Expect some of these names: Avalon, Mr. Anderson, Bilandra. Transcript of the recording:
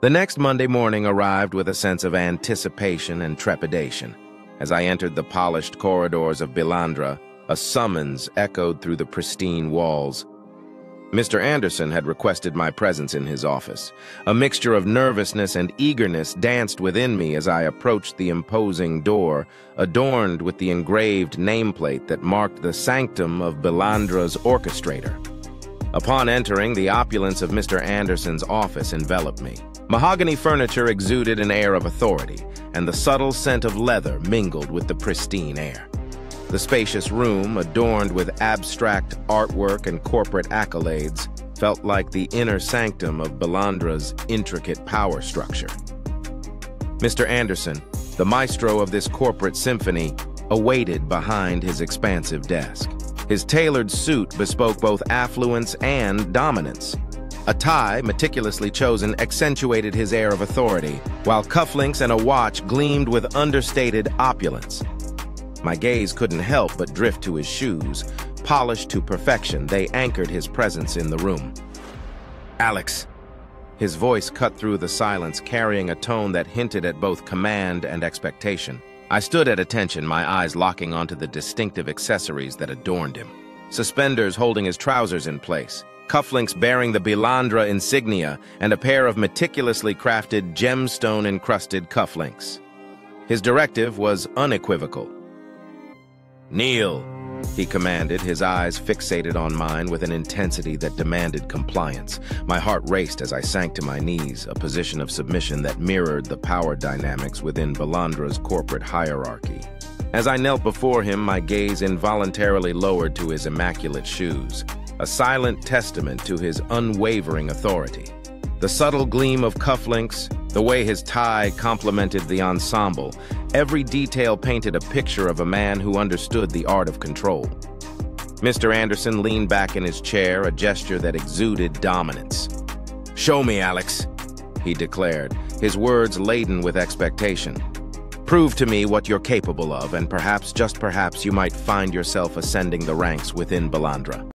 The next Monday morning arrived with a sense of anticipation and trepidation. As I entered the polished corridors of Bilandra, a summons echoed through the pristine walls. Mr. Anderson had requested my presence in his office. A mixture of nervousness and eagerness danced within me as I approached the imposing door, adorned with the engraved nameplate that marked the sanctum of Bilandra's orchestrator. Upon entering, the opulence of Mr. Anderson's office enveloped me. Mahogany furniture exuded an air of authority, and the subtle scent of leather mingled with the pristine air. The spacious room, adorned with abstract artwork and corporate accolades, felt like the inner sanctum of Bilandra's intricate power structure. Mr. Anderson, the maestro of this corporate symphony, awaited behind his expansive desk. His tailored suit bespoke both affluence and dominance. A tie, meticulously chosen, accentuated his air of authority, while cufflinks and a watch gleamed with understated opulence. My gaze couldn't help but drift to his shoes. Polished to perfection, they anchored his presence in the room. "Alex." His voice cut through the silence, carrying a tone that hinted at both command and expectation. I stood at attention, my eyes locking onto the distinctive accessories that adorned him. Suspenders holding his trousers in place, cufflinks bearing the Bilandra insignia, and a pair of meticulously crafted gemstone-encrusted cufflinks. His directive was unequivocal. "Kneel," he commanded, his eyes fixated on mine with an intensity that demanded compliance. My heart raced as I sank to my knees, a position of submission that mirrored the power dynamics within Bilandra's corporate hierarchy. As I knelt before him, my gaze involuntarily lowered to his immaculate shoes, a silent testament to his unwavering authority. The subtle gleam of cufflinks, the way his tie complemented the ensemble, every detail painted a picture of a man who understood the art of control. Mr. Anderson leaned back in his chair, a gesture that exuded dominance. "Show me, Alex," he declared, his words laden with expectation. "Prove to me what you're capable of, and perhaps, just perhaps, you might find yourself ascending the ranks within Bilandra."